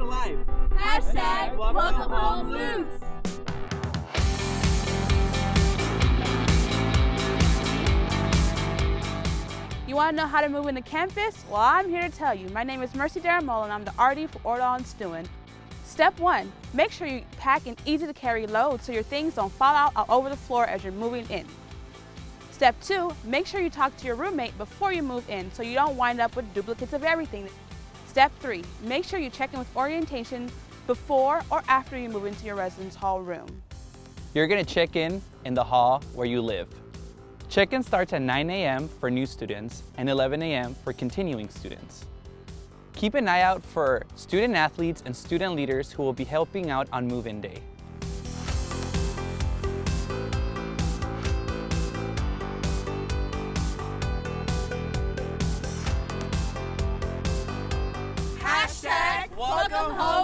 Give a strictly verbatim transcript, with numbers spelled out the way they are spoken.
to life. Hashtag Welcome Home Lutes. You want to know how to move into campus? Well, I'm here to tell you. My name is Mercy Darimola and I'm the R D for Ordon and Stewin. Step one, make sure you pack an easy to carry load so your things don't fall out all over the floor as you're moving in. Step two, make sure you talk to your roommate before you move in so you don't wind up with duplicates of everything. Step three, make sure you check in with orientation before or after you move into your residence hall room. You're going to check in in the hall where you live. Check-in starts at nine A M for new students and eleven A M for continuing students. Keep an eye out for student athletes and student leaders who will be helping out on move-in day. Hashtag Welcome Home.